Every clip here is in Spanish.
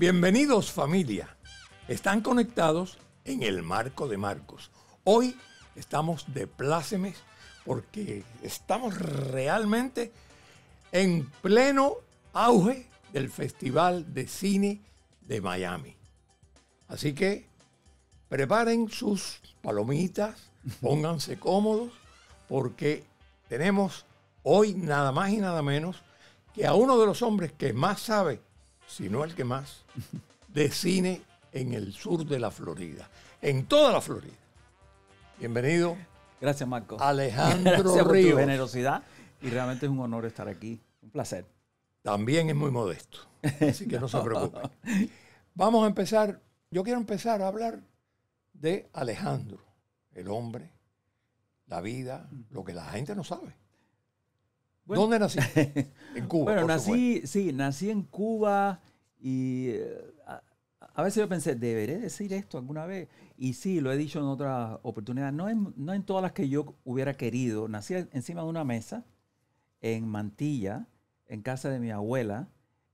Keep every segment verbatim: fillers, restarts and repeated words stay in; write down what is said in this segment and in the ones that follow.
Bienvenidos, familia. Están conectados en el marco de Marcos. Hoy estamos de plácemes porque estamos realmente en pleno auge del Festival de Cine de Miami. Así que preparen sus palomitas, pónganse cómodos, porque tenemos hoy nada más y nada menos que a uno de los hombres que más sabe, si no el que más, de cine en el sur de la Florida, en toda la Florida. Bienvenido. Gracias, Marco. Alejandro Ríos. Gracias por tu generosidad y realmente es un honor estar aquí. Un placer. También es muy modesto, así que no, no se preocupen. Vamos a empezar. Yo quiero empezar a hablar de Alejandro, el hombre, la vida, lo que la gente no sabe. Bueno, ¿dónde nací? En Cuba. Bueno, nací, sí, nací en Cuba y a, a veces yo pensé, ¿deberé decir esto alguna vez? Y sí, lo he dicho en otras oportunidades, no en, no en todas las que yo hubiera querido. Nací encima de una mesa en Mantilla, en casa de mi abuela,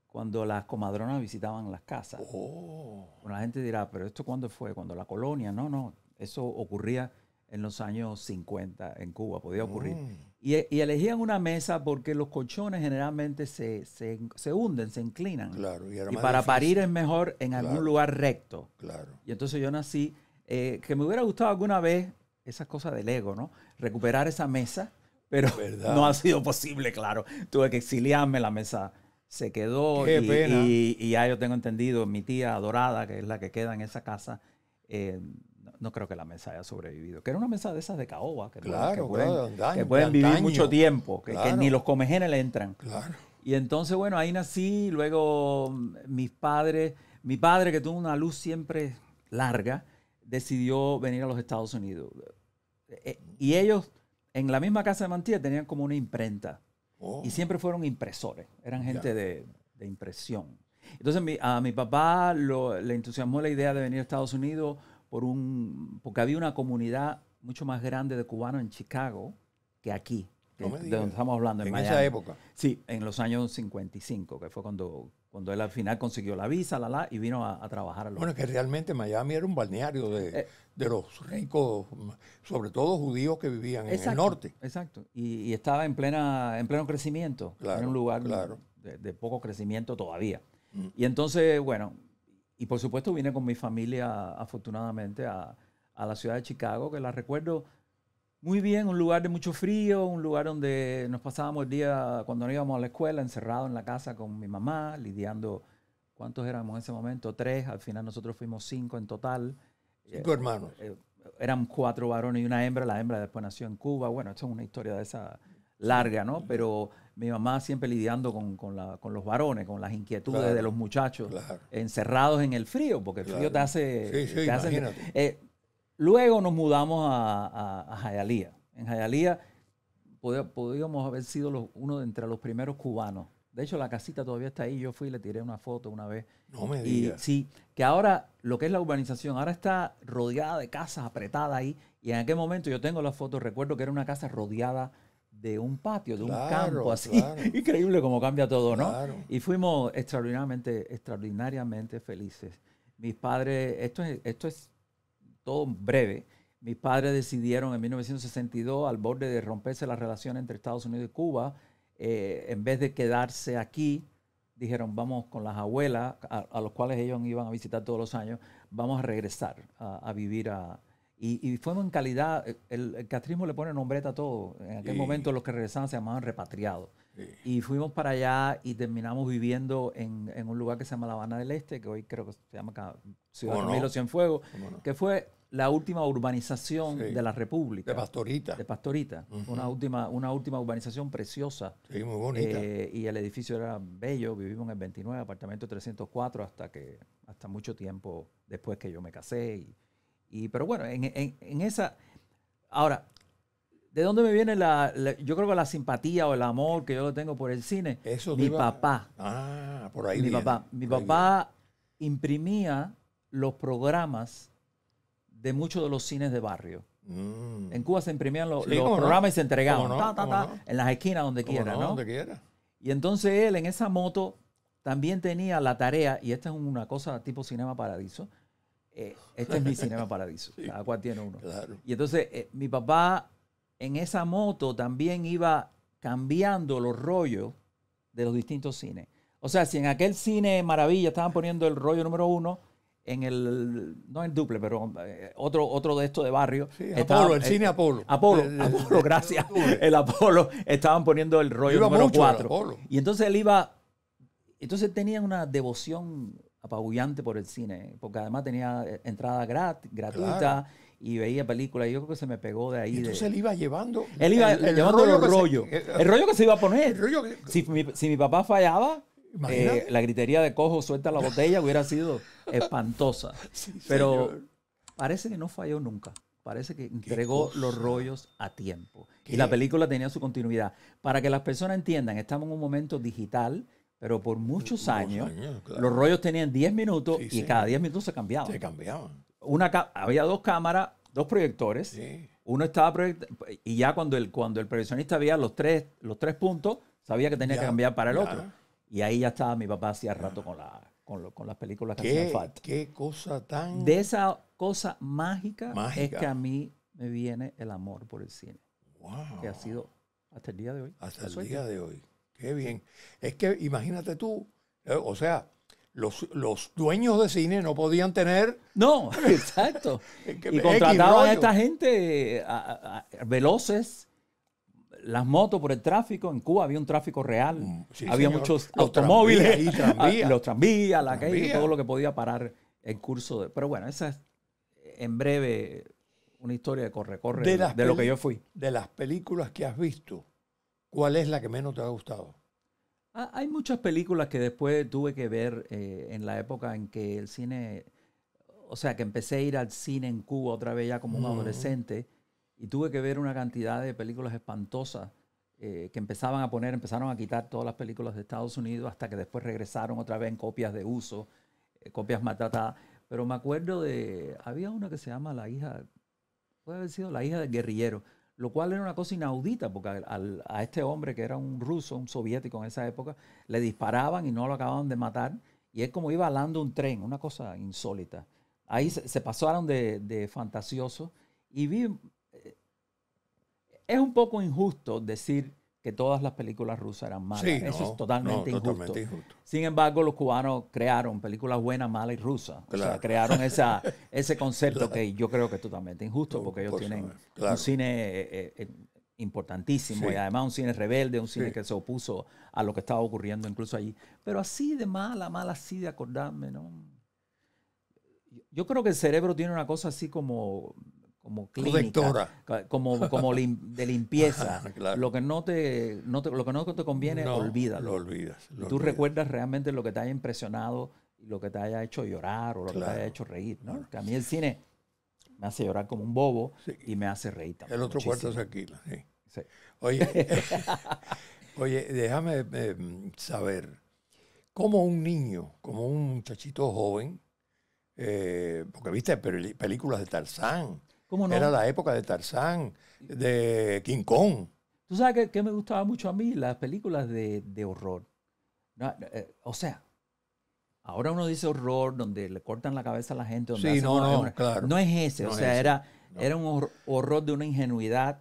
cuando las comadronas visitaban las casas. Oh. Bueno, la gente dirá, ¿pero esto cuándo fue? ¿Cuando la colonia? No, no, eso ocurría en los años cincuenta en Cuba, podía ocurrir. Mm. Y, y elegían una mesa porque los colchones generalmente se, se, se hunden, se inclinan. Claro, y, era y más para difícil. Parir es mejor en claro. algún lugar recto. Claro. Y entonces yo nací, eh, que me hubiera gustado alguna vez, esas cosas del ego, ¿no? Recuperar esa mesa, pero ¿verdad? No ha sido posible, claro. Tuve que exiliarme, la mesa se quedó. Qué y, pena. Y, y ya yo tengo entendido, mi tía adorada, que es la que queda en esa casa, eh, no creo que la mesa haya sobrevivido. Que era una mesa de esas de caoba. Que, claro, que pueden, claro, daño, que pueden vivir daño. Mucho tiempo. Que, claro. que ni los comejenes le entran. Claro. Y entonces, bueno, ahí nací. Luego mis padres... Mi padre, que tuvo una luz siempre larga, decidió venir a los Estados Unidos. Y ellos, en la misma casa de Mantilla, tenían como una imprenta. Oh. Y siempre fueron impresores. Eran gente de, de impresión. Entonces mi, a mi papá lo, le entusiasmó la idea de venir a Estados Unidos... Por un, porque había una comunidad mucho más grande de cubanos en Chicago que aquí, no de, de donde estamos hablando, en, en Miami. ¿En esa época? Sí, en los años cincuenta y cinco, que fue cuando, cuando él al final consiguió la visa, la la, y vino a, a trabajar. A los bueno, que realmente Miami era un balneario de, eh, de los ricos, sobre todo judíos que vivían exacto, en el norte. Exacto, y, y estaba en, plena, en pleno crecimiento, claro, en un lugar claro. de, de poco crecimiento todavía. Mm. Y entonces, bueno... Y por supuesto vine con mi familia, afortunadamente, a, a la ciudad de Chicago, que la recuerdo muy bien, un lugar de mucho frío, un lugar donde nos pasábamos el día cuando no íbamos a la escuela, encerrado en la casa con mi mamá, lidiando, ¿cuántos éramos en ese momento? Tres, al final nosotros fuimos cinco en total. Cinco eh, hermanos. Eh, eran cuatro varones y una hembra, la hembra después nació en Cuba. Bueno, esto es una historia de esa larga, ¿no? Pero... Mi mamá siempre lidiando con, con, la, con los varones, con las inquietudes claro, de los muchachos, claro. encerrados en el frío, porque el claro. frío te hace... Sí, sí, te hace eh, luego nos mudamos a, a, a Jayalía. En Jayalía podíamos haber sido los, uno de entre los primeros cubanos. De hecho, la casita todavía está ahí. Yo fui y le tiré una foto una vez. No me digas. Sí, que ahora lo que es la urbanización, ahora está rodeada de casas apretadas ahí. Y en aquel momento, yo tengo la foto, recuerdo que era una casa rodeada de un patio, de claro, un campo así. Claro. Increíble cómo cambia todo, ¿no? Claro. Y fuimos extraordinariamente, extraordinariamente felices. Mis padres, esto es, esto es todo breve, mis padres decidieron en mil novecientos sesenta y dos, al borde de romperse la relación entre Estados Unidos y Cuba, eh, en vez de quedarse aquí, dijeron, vamos con las abuelas, a, a los cuales ellos iban a visitar todos los años, vamos a regresar a, a vivir a... Y, y fuimos en calidad, el, el castrismo le pone nombreta a todo. En aquel sí. momento los que regresaban se llamaban repatriados. Sí. Y fuimos para allá y terminamos viviendo en, en un lugar que se llama La Habana del Este, que hoy creo que se llama Ciudad de Camilo Cienfuegos, no? que fue la última urbanización sí. de la República. De Pastorita. De Pastorita. Uh-huh. una, última, una última urbanización preciosa. Sí, muy bonita. Eh, y el edificio era bello, vivimos en el veintinueve, apartamento trescientos cuatro, hasta, que, hasta mucho tiempo después que yo me casé y... Y, pero bueno, en, en, en esa... Ahora, ¿de dónde me viene la, la... Yo creo que la simpatía o el amor que yo lo tengo por el cine? Eso mi iba, papá. Ah, por ahí mi viene, papá, mi papá viene. Imprimía los programas de muchos de los cines de barrio. Mm. En Cuba se imprimían los, sí, los programas no? y se entregaban. No? Ta, ta, ta, no? En las esquinas, donde quiera, no? ¿no? Donde quiera. Y entonces él, en esa moto... También tenía la tarea, y esta es una cosa tipo Cinema Paradiso, eh, este es mi Cinema Paradiso, sí, cada cual tiene uno. Claro. Y entonces eh, mi papá en esa moto también iba cambiando los rollos de los distintos cines. O sea, si en aquel Cine Maravilla estaban poniendo el rollo número uno, en el, no en Duple, pero otro, otro de estos de barrio. Sí, estaba, Apolo, el cine Apolo. Apolo, el, el, Apolo, gracias. El, el Apolo, estaban poniendo el rollo número cuatro. Y entonces él iba, entonces tenía una devoción apabullante por el cine, porque además tenía entrada gratis, gratuita, claro, y veía películas, y yo creo que se me pegó de ahí. Y entonces de, él iba llevando. Él iba el, el llevando rollo los rollos. Se, el, el rollo que se iba a poner. El rollo que, si, mi, si mi papá fallaba, Eh, la gritería de cojo, suelta la botella, hubiera sido espantosa. Sí, pero señor, parece que no falló nunca. Parece que entregó los rollos a tiempo. ¿Qué? Y la película tenía su continuidad. Para que las personas entiendan, estamos en un momento digital, pero por muchos años, años claro, los rollos tenían diez minutos, sí, y sí, cada diez minutos se cambiaban. Se cambiaban. Una, había dos cámaras, dos proyectores. Sí. Uno estaba proyectando, y ya cuando el, cuando el proyeccionista veía los tres, los tres puntos, sabía que tenía ya, que cambiar para el ya. otro. Y ahí ya estaba mi papá hacía rato con, la, con, lo, con las películas que hacían falta. Qué cosa tan... De esa cosa mágica, mágica es que a mí me viene el amor por el cine. Wow. Que ha sido hasta el día de hoy. Hasta el día de hoy. Qué bien. Es que imagínate tú, eh, o sea, los, los dueños de cine no podían tener... No, exacto. Y contrataban a esta gente a, a, a, veloces. Las motos por el tráfico. En Cuba había un tráfico real. Sí, había señor, muchos los automóviles, y tranvía, los tranvías, la tranvía, calle, todo lo que podía parar el curso. De, pero bueno, esa es en breve una historia de corre-corre de, de, de lo que yo fui. De las películas que has visto, ¿cuál es la que menos te ha gustado? Ah, hay muchas películas que después tuve que ver eh, en la época en que el cine... O sea, que empecé a ir al cine en Cuba otra vez ya como un mm. adolescente. Y tuve que ver una cantidad de películas espantosas eh, que empezaban a poner, empezaron a quitar todas las películas de Estados Unidos hasta que después regresaron otra vez en copias de uso, eh, copias maltratadas. Pero me acuerdo de, había una que se llama La hija, puede haber sido La hija del guerrillero, lo cual era una cosa inaudita porque al, a este hombre que era un ruso, un soviético en esa época, le disparaban y no lo acababan de matar. Y él como iba alando un tren, una cosa insólita. Ahí se, se pasaron de, de fantasiosos y vi... Es un poco injusto decir que todas las películas rusas eran malas. Sí, eso no, es totalmente, no, injusto. totalmente injusto. Sin embargo, los cubanos crearon películas buenas, malas y rusas. Claro. O sea, crearon esa, ese concepto claro, que yo creo que es totalmente injusto porque ellos Por tienen claro. un cine eh, eh, importantísimo, sí, y además un cine rebelde, un cine sí, que se opuso a lo que estaba ocurriendo incluso allí. Pero así de mala, mala, así de acordarme, ¿no? Yo creo que el cerebro tiene una cosa así como... como clínica, como, como lim, de limpieza. Claro. Lo que no te, no te, lo que no te conviene, no, olvídalo. Lo olvidas. Lo Tú olvidas. recuerdas realmente lo que te haya impresionado, lo que te haya hecho llorar o lo claro. que te haya hecho reír, ¿no? Porque a mí el cine me hace llorar como un bobo, sí, y me hace reír también. El otro muchísimo. cuarto se alquila, sí. sí. Oye, oye, déjame eh, saber, ¿cómo un niño, como un muchachito joven, eh, porque viste pel películas de Tarzán, ¿cómo no? Era la época de Tarzán, de King Kong. Tú sabes que, que me gustaba mucho a mí las películas de, de horror. No, eh, o sea, ahora uno dice horror, donde le cortan la cabeza a la gente. Donde sí, no, no, claro. No es ese, no o sea, es era, no. era un hor horror de una ingenuidad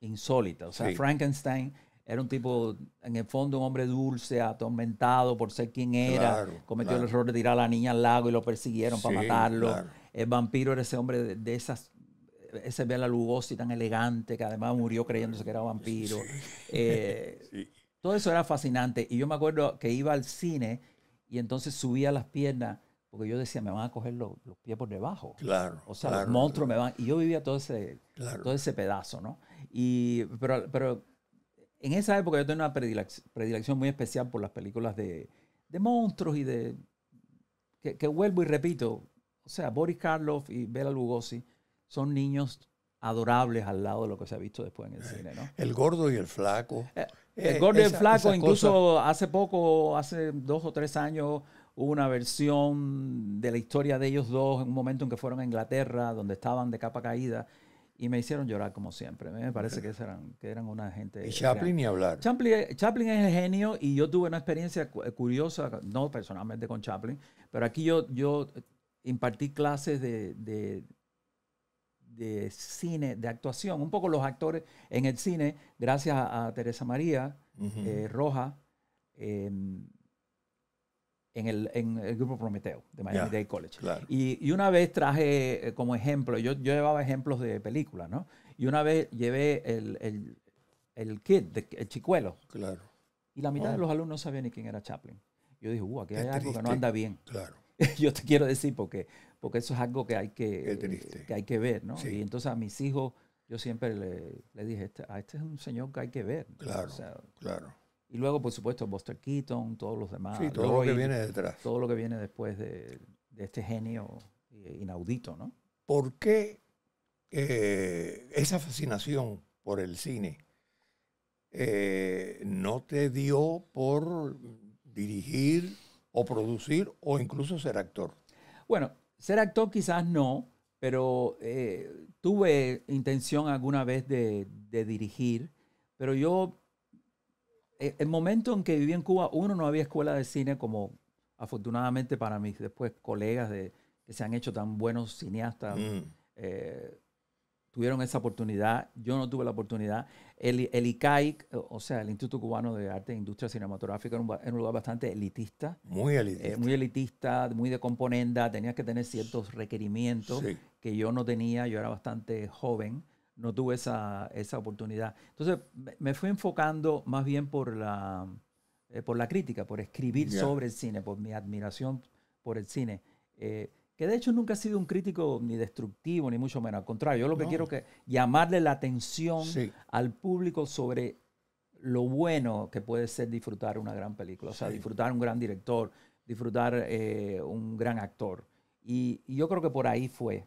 insólita. O sea, sí. Frankenstein era un tipo, en el fondo, un hombre dulce, atormentado por ser quien era. Claro, cometió claro. el error de tirar a la niña al lago y lo persiguieron sí, para matarlo. Claro. El vampiro era ese hombre de, de esas... Ese Bela Lugosi tan elegante que además murió creyéndose que era vampiro. Sí. Eh, sí. Todo eso era fascinante. Y yo me acuerdo que iba al cine y entonces subía las piernas porque yo decía, me van a coger los, los pies por debajo. Claro. O sea, claro, los monstruos claro. me van... Y yo vivía todo ese, claro. todo ese pedazo, ¿no? Y, pero, pero en esa época yo tenía una predilección, predilección muy especial por las películas de, de monstruos y de... Que, que vuelvo y repito. O sea, Boris Karloff y Bela Lugosi son niños adorables al lado de lo que se ha visto después en el cine, ¿no? El gordo y el flaco. Eh, el gordo eh, esa, y el flaco, incluso cosa... hace poco, hace dos o tres años, hubo una versión de la historia de ellos dos en un momento en que fueron a Inglaterra, donde estaban de capa caída, y me hicieron llorar como siempre. Me parece que eran, que eran una gente... Y Chaplin ni hablar. Chaplin, Chaplin es el genio, y yo tuve una experiencia curiosa, no personalmente con Chaplin, pero aquí yo, yo impartí clases de, de, de cine, de actuación, un poco los actores en el cine, gracias a Teresa María uh-huh. eh, Roja, eh, En el, en el Grupo Prometeo de Miami Dade College. Claro. Y, y una vez traje como ejemplo, yo, yo llevaba ejemplos de películas, ¿no? Y una vez llevé el, el, el kid, de, el chicuelo. Claro. Y la mitad oh. de los alumnos no sabían ni quién era Chaplin. Yo dije, uh, aquí hay algo que no anda bien. Claro. Yo te quiero decir porque, porque eso es algo que hay que, que, hay que ver, ¿no? Sí. Y entonces a mis hijos yo siempre le, le dije, este, a este es un señor que hay que ver. Claro, o sea, claro. Y luego, por supuesto, Buster Keaton, todos los demás. Sí, todo Roy, lo que viene detrás. Todo lo que viene después de, de este genio inaudito, ¿no? ¿Por qué eh, esa fascinación por el cine eh, no te dio por dirigir o producir o incluso ser actor? Bueno, ser actor quizás no, pero eh, tuve intención alguna vez de, de dirigir, pero yo... El momento en que viví en Cuba, uno no había escuela de cine como afortunadamente para mis después colegas de, que se han hecho tan buenos cineastas, mm. eh, tuvieron esa oportunidad, yo no tuve la oportunidad. El, el I C A I, o sea, el Instituto Cubano de Arte e Industria Cinematográfica, era un, era un lugar bastante elitista. Muy elitista. Eh, muy elitista, muy de componenda, tenías que tener ciertos requerimientos sí. que yo no tenía, yo era bastante joven. No tuve esa, esa oportunidad. Entonces, me fui enfocando más bien por la, eh, por la crítica, por escribir yeah. sobre el cine, por mi admiración por el cine. Eh, que de hecho nunca he sido un crítico ni destructivo, ni mucho menos. Al contrario, yo lo que no. quiero es llamarle la atención sí. al público sobre lo bueno que puede ser disfrutar una gran película. O sea, sí. disfrutar un gran director, disfrutar eh, un gran actor. Y, y yo creo que por ahí fue.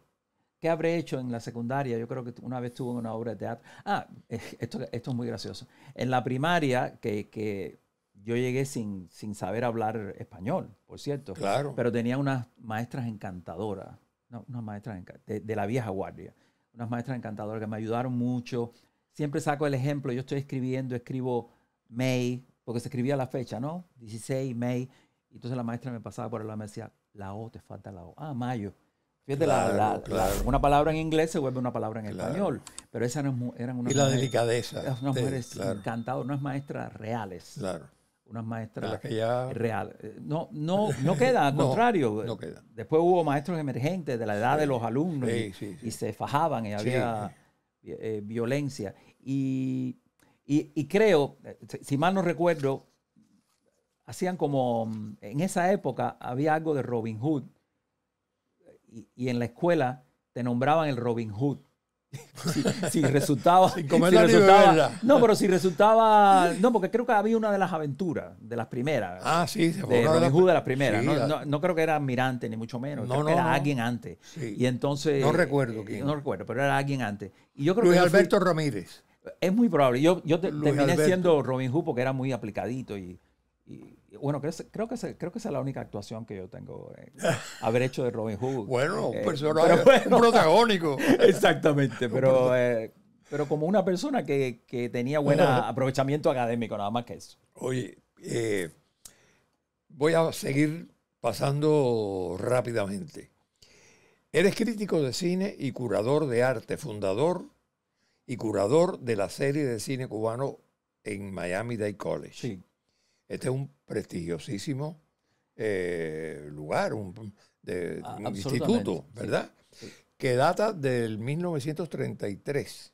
¿Qué habré hecho en la secundaria? Yo creo que una vez tuve una obra de teatro. Ah, esto, esto es muy gracioso. En la primaria, que, que yo llegué sin, sin saber hablar español, por cierto. Claro. Pero tenía unas maestras encantadoras. No, unas maestras encantadoras, de, de la vieja guardia. Unas maestras encantadoras que me ayudaron mucho. Siempre saco el ejemplo. Yo estoy escribiendo, escribo May, porque se escribía la fecha, ¿no? dieciséis de mayo. Y entonces la maestra me pasaba por el lado y me decía, la O, te falta la O. Ah, mayo. Fíjate, claro, la, la, claro. La, una palabra en inglés se vuelve una palabra en claro. español. Pero esas no, eran unas... Y la mujeres, delicadeza. Eran unas mujeres de, claro. encantadoras, unas maestras reales. Claro. Unas maestras ya... reales. No, no, no queda, al no, contrario. No queda. Después hubo maestros emergentes de la edad sí. de los alumnos sí, y, sí, sí. y se fajaban y había sí. eh, violencia. Y, y, y creo, si mal no recuerdo, hacían como... En esa época había algo de Robin Hood. Y, y en la escuela te nombraban el Robin Hood. Si, si resultaba... si resultaba no, pero si resultaba... No, porque creo que había una de las aventuras, de las primeras. Ah, sí. Se de Robin Hood de las primeras. Sí, no, la... no, no creo que era almirante, ni mucho menos. No, creo no, que era no. alguien antes. Sí. Y entonces... No recuerdo quién. No recuerdo, pero era alguien antes. Y yo creo Luis que yo Alberto fui, Ramírez. Es muy probable. Yo, yo te, terminé Alberto. siendo Robin Hood porque era muy aplicadito y... y bueno, creo, creo, que esa, creo que esa es la única actuación que yo tengo eh, haber hecho de Robin Hood. Bueno, un personaje, eh, bueno, un protagónico. Exactamente, pero, eh, pero como una persona que, que tenía buen aprovechamiento académico, nada más que eso. Oye, eh, voy a seguir pasando rápidamente. Eres crítico de cine y curador de arte, fundador y curador de la serie de cine cubano en Miami-Dade College. Sí. Este es un prestigiosísimo eh, lugar, un, de, ah, un instituto, ¿verdad? Sí, sí. Que data del mil novecientos treinta y tres.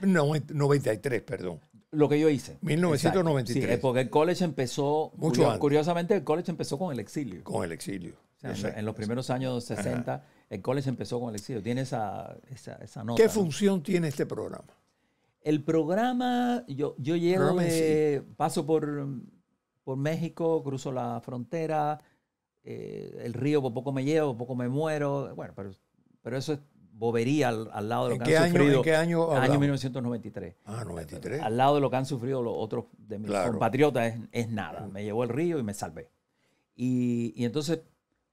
No, noventa y tres, perdón. Lo que yo hice. mil novecientos noventa y tres. Sí, porque el college empezó, Mucho curios, curiosamente, el college empezó con el exilio. Con el exilio. O sea, exacto, en, en los primeros años sesenta, ajá, el college empezó con el exilio. Tiene esa, esa, esa nota. ¿Qué función ¿no? tiene este programa? El programa, yo, yo llego de, sí. paso por... por México, cruzo la frontera, eh, el río por poco me llevo, por poco me muero. Bueno, pero, pero eso es bobería al, al lado de lo que han año, sufrido. ¿En qué año hablamos? Año mil novecientos noventa y tres. Ah, noventa y tres. Al lado de lo que han sufrido los otros de mis claro. compatriotas es, es nada. Me llevó el río y me salvé. Y, y entonces,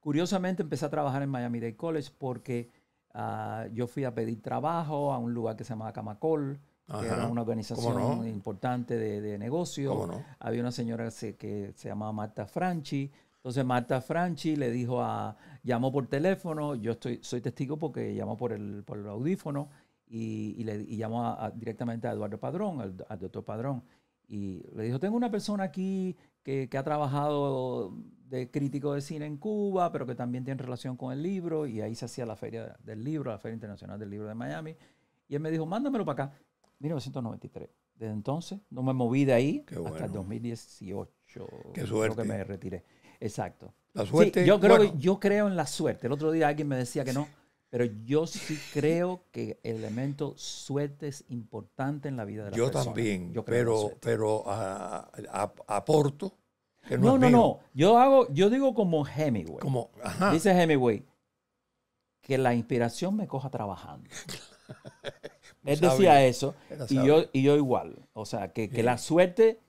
curiosamente, empecé a trabajar en Miami Dade College porque Uh, yo fui a pedir trabajo a un lugar que se llama Camacol, ajá, que era una organización no? importante de, de negocio. No? Había una señora que se, que se llamaba Marta Franchi. Entonces Marta Franchi le dijo a... Llamó por teléfono, yo estoy, soy testigo porque llamó por el, por el audífono y, y, le, y llamó a, a, directamente a Eduardo Padrón, al, al doctor Padrón. Y le dijo, tengo una persona aquí que, que ha trabajado de crítico de cine en Cuba, pero que también tiene relación con el libro. Y ahí se hacía la Feria del Libro, la Feria Internacional del Libro de Miami. Y él me dijo, mándamelo para acá. mil novecientos noventa y tres. Desde entonces no me moví de ahí. Qué bueno. Hasta el dos mil dieciocho. Qué suerte. Creo que me retiré. Exacto. La suerte. Sí, yo, creo, bueno. yo creo en la suerte. El otro día alguien me decía que no. Pero yo sí creo que el elemento suerte es importante en la vida de la yo persona. También, yo también, pero, pero a, a, aporto que no No, es no, mío. no. Yo, hago, yo digo como Hemingway. Como, ajá. Dice Hemingway, que la inspiración me coja trabajando. Él sabio, decía eso y yo, y yo igual. O sea, que, que sí. la suerte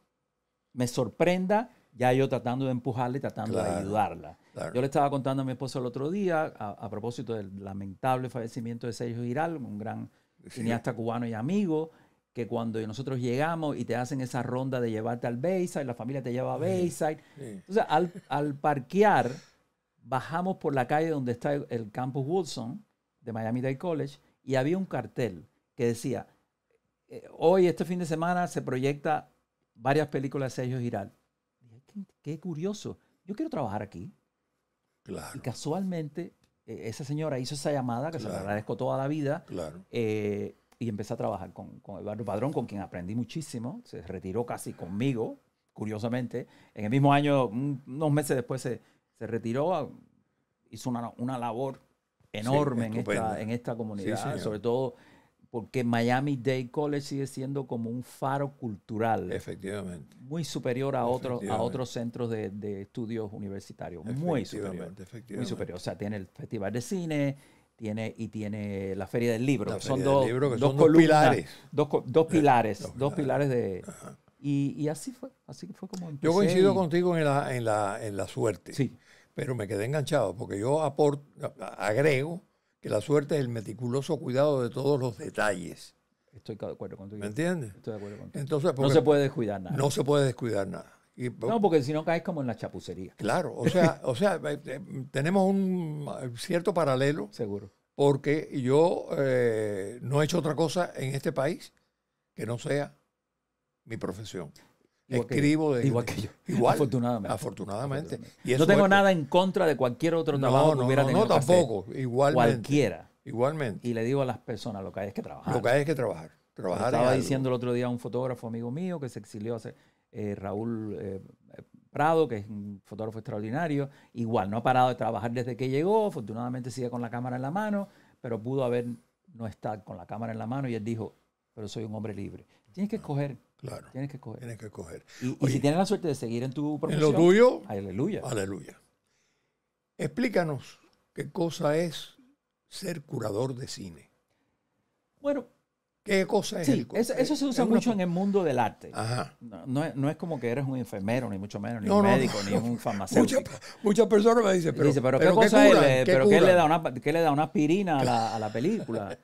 me sorprenda, ya yo tratando de empujarla y tratando claro. de ayudarla. Claro. Yo le estaba contando a mi esposo el otro día, a, a propósito del lamentable fallecimiento de Sergio Giral, un gran sí. cineasta cubano y amigo, que cuando nosotros llegamos y te hacen esa ronda de llevarte al Bayside, la familia te lleva a Bayside. Sí. Sí. Entonces, al, al parquear, bajamos por la calle donde está el, el campus Woodson de Miami Dade College y había un cartel que decía, hoy, este fin de semana, se proyecta varias películas de Sergio Giral. Dije, qué, qué curioso, yo quiero trabajar aquí. Claro. Y casualmente, eh, esa señora hizo esa llamada, que claro. se la agradezco toda la vida, claro. eh, y empecé a trabajar con, con Eduardo Padrón, con quien aprendí muchísimo. Se retiró casi conmigo, curiosamente. En el mismo año, un, unos meses después, se, se retiró. Hizo una, una labor enorme sí, en, esta, en esta comunidad, sí, sobre todo porque Miami Dade College sigue siendo como un faro cultural. Efectivamente. Muy superior a, otro, a otros centros de, de estudios universitarios. Muy superior. Muy superior. O sea, tiene el Festival de Cine tiene, y tiene la Feria del Libro. La son Feria dos, del Libro, que dos, son dos columnas, pilares. Dos, dos pilares. Dos, dos pilares de... Y, y así fue. Así fue como empecé. Yo coincido y, contigo en la, en, la, en la suerte. Sí. Pero me quedé enganchado porque yo aporto, agrego que la suerte es el meticuloso cuidado de todos los detalles. Estoy de acuerdo contigo. ¿Me entiendes? Estoy de acuerdo contigo. Entonces, no se puede descuidar nada. No se puede descuidar nada. Y, no, porque si no caes como en la chapucería. Claro, o sea, o sea tenemos un cierto paralelo. Seguro. Porque yo eh, no he hecho otra cosa en este país que no sea mi profesión. Igual escribo de, igual que yo. Igual. Afortunadamente. Afortunadamente. Afortunadamente. Y no tengo es, nada en contra de cualquier otro trabajo no, no, que hubiera no, tenido. No, tampoco. Que hacer. Igualmente. Cualquiera. Igualmente. Y le digo a las personas, lo que hay es que trabajar. Lo que hay es que trabajar. trabajar estaba diciendo el otro día a un fotógrafo amigo mío que se exilió hace eh, Raúl eh, Prado, que es un fotógrafo extraordinario. Igual, no ha parado de trabajar desde que llegó. Afortunadamente sigue con la cámara en la mano, pero pudo haber no estar con la cámara en la mano. Y él dijo, pero soy un hombre libre. Tienes que escoger. Claro. Tienes que coger. Tienes que coger. Y, Oye, y si tienes la suerte de seguir en tu profesión. En lo tuyo. Aleluya. Aleluya. Explícanos qué cosa es ser curador de cine. Bueno. ¿Qué cosa es? Sí, el, es eso se usa es mucho una... en el mundo del arte. Ajá. No, no, es, no es como que eres un enfermero, ni mucho menos, ni no, un médico, no, no, ni un farmacéutico. Muchas mucha personas me dicen, pero, dice, pero, pero ¿qué, ¿qué cosa curan, es? ¿Qué ¿Pero qué le, da una, qué le da una aspirina a la, a la película?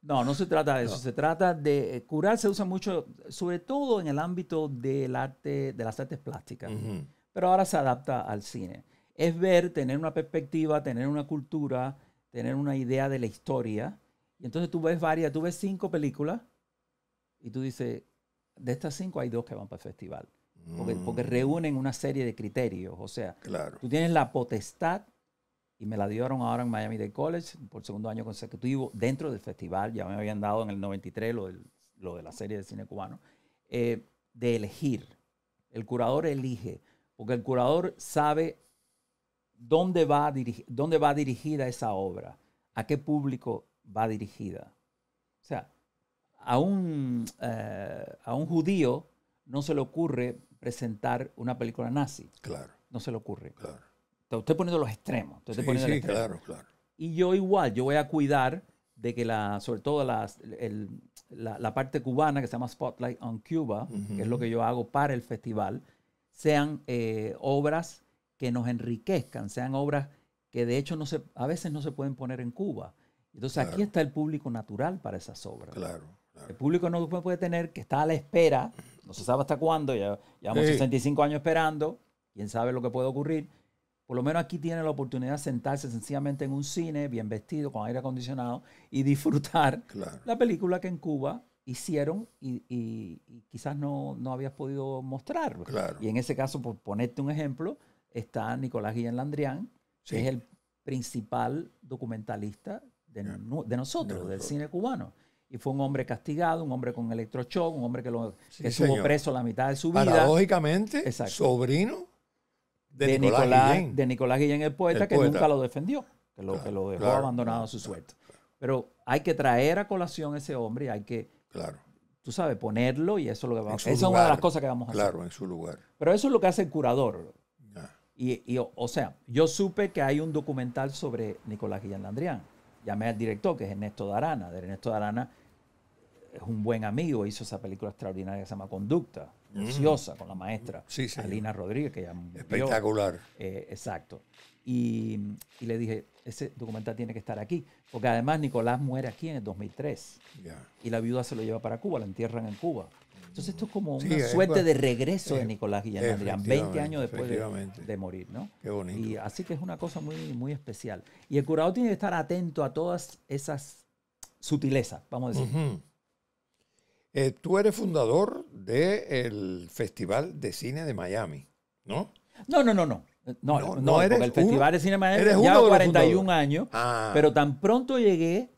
No, no se trata de eso. No. Se trata de... Curar se usa mucho, sobre todo en el ámbito del arte, de las artes plásticas. Uh-huh. Pero ahora se adapta al cine. Es ver, tener una perspectiva, tener una cultura, tener una idea de la historia. Y entonces tú ves varias, tú ves cinco películas y tú dices, de estas cinco hay dos que van para el festival. Uh-huh. Porque, porque reúnen una serie de criterios. O sea, claro. tú tienes la potestad. Y me la dieron ahora en Miami Dade College por segundo año consecutivo dentro del festival. Ya me habían dado en el noventa y tres lo, del, lo de la serie de cine cubano. Eh, de elegir. El curador elige. Porque el curador sabe dónde va, dónde va dirigida esa obra. A qué público va dirigida. O sea, a un, eh, a un judío no se le ocurre presentar una película nazi. Claro. No se le ocurre. Claro. Estoy poniendo los extremos. Estoy sí, poniendo sí, el extremo. claro, claro. Y yo igual, yo voy a cuidar de que la, sobre todo la, el, la, la parte cubana que se llama Spotlight on Cuba, uh-huh. que es lo que yo hago para el festival, sean eh, obras que nos enriquezcan, sean obras que de hecho no se, a veces no se pueden poner en Cuba. Entonces claro. aquí está el público natural para esas obras. Claro, claro. El público no puede tener, que está a la espera, no se sabe hasta cuándo, ya llevamos sí. sesenta y cinco años esperando, quién sabe lo que puede ocurrir. Por lo menos aquí tiene la oportunidad de sentarse sencillamente en un cine, bien vestido, con aire acondicionado, y disfrutar claro. la película que en Cuba hicieron y, y, y quizás no, no habías podido mostrar. Claro. Y en ese caso, por ponerte un ejemplo, está Nicolás Guillén Landrián, sí. que es el principal documentalista de, yeah. no, de, nosotros, de nosotros, del cine cubano. Y fue un hombre castigado, un hombre con electrochoc, un hombre que, lo, sí, que estuvo preso la mitad de su vida. Paradójicamente, Exacto. sobrino de, de Nicolás, Nicolás Guillén. De Nicolás Guillén, el poeta, el que poeta. nunca lo defendió, que lo, claro, que lo dejó claro, abandonado a su claro, suerte. Claro. Pero hay que traer a colación a ese hombre y hay que... Claro. Tú sabes, ponerlo y eso es lo que vamos a hacer. Esa es una de las cosas que vamos a claro, hacer. Claro, en su lugar. Pero eso es lo que hace el curador. Ah. Y, y o, o sea, yo supe que hay un documental sobre Nicolás Guillén Landrián. Llamé al director, que es Ernesto Darana. De Ernesto Darana es un buen amigo. Hizo esa película extraordinaria que se llama Conducta, mm. preciosa, con la maestra sí, sí. Alina Rodríguez, que ya murió. Espectacular. Eh, exacto. Y, y le dije, ese documental tiene que estar aquí. Porque además Nicolás muere aquí en el dos mil tres. Yeah. Y la viuda se lo lleva para Cuba, la entierran en Cuba. Entonces esto es como una sí, suerte es, de regreso eh, de Nicolás Guillén Landrián, veinte años después de, de morir, ¿no? Qué bonito. Y así que es una cosa muy, muy especial. Y el curador tiene que estar atento a todas esas sutilezas, vamos a decir. Uh-huh. eh, tú eres fundador del Festival de Cine de Miami, ¿no? No, no, no, no. No, no, no, no eres porque el Festival uno, de Cine de Miami lleva cuarenta y un años, ah. pero tan pronto llegué,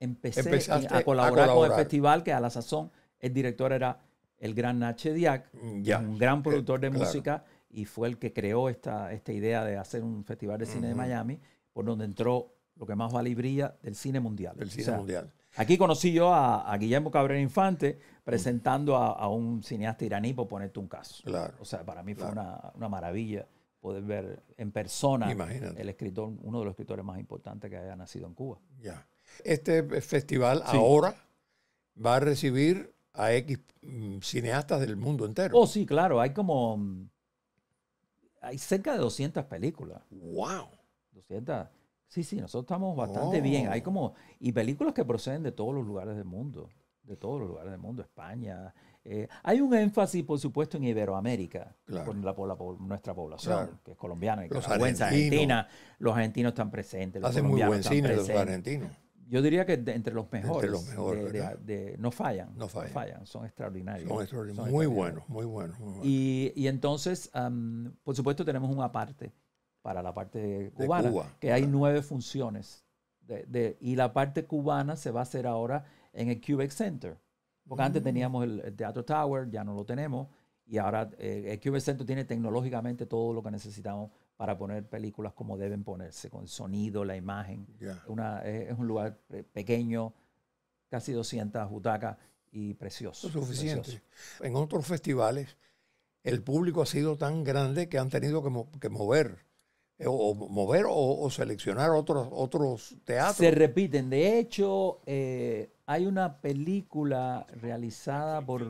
empecé Empezaste a colaborar a colaborar. con el festival, que a la sazón el director era el gran Nacho Diak, yeah. un gran productor de eh, claro. música, y fue el que creó esta, esta idea de hacer un Festival de Cine uh-huh. de Miami, por donde entró lo que más vale y brilla del cine mundial. El cine o sea, mundial. Aquí conocí yo a, a Guillermo Cabrera Infante presentando a, a un cineasta iraní, por ponerte un caso. Claro. O sea, para mí fue claro. una, una maravilla poder ver en persona Imagínate. el escritor, uno de los escritores más importantes que haya nacido en Cuba. Ya. Este festival sí. ahora va a recibir a X cineastas del mundo entero. Oh, sí, claro. Hay como... Hay cerca de doscientas películas. ¡Wow! doscientas. Sí, sí, nosotros estamos bastante oh. bien. Hay como... Y películas que proceden de todos los lugares del mundo. De todos los lugares del mundo. España... Eh, hay un énfasis, por supuesto, en Iberoamérica, claro. por, la, por, la, por nuestra población, claro. que es colombiana, los argentinos. Argentina, los argentinos están presentes, los Hacen muy buen cine los argentinos. Yo diría que de, entre los mejores, entre los mejores de, de, de, no, fallan, no, fallan. no fallan, son extraordinarios. Son extraordinarios. Son muy, extraordinarios. Buenos, muy buenos, muy buenos. Y, y entonces, um, por supuesto, tenemos una parte para la parte cubana, Cuba, que claro. hay nueve funciones, de, de, y la parte cubana se va a hacer ahora en el Cubic Center. Porque antes teníamos el, el Teatro Tower, ya no lo tenemos, y ahora eh, el Cubic Center tiene tecnológicamente todo lo que necesitamos para poner películas como deben ponerse, con el sonido, la imagen. Yeah. Una, es, es un lugar pequeño, casi doscientas butacas y precioso. Lo suficiente. Precioso. En otros festivales el público ha sido tan grande que han tenido que, mo que mover. O mover o, o seleccionar otros, otros teatros. Se repiten. De hecho, eh, hay una película realizada por,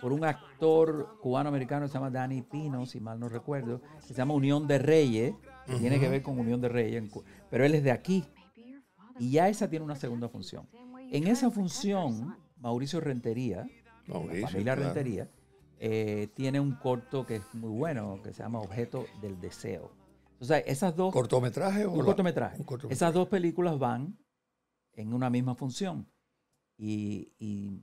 por un actor cubano-americano que se llama Danny Pino, si mal no recuerdo, que se llama Unión de Reyes, que uh-huh. tiene que ver con Unión de Reyes, pero él es de aquí. Y ya esa tiene una segunda función. En esa función, Mauricio Rentería, Mauricio, la familia claro. Rentería, eh, tiene un corto que es muy bueno, que se llama Objeto del Deseo. O sea, esas dos... ¿Cortometraje o...? Un cortometraje. Un cortometraje. Esas dos películas van en una misma función. Y, y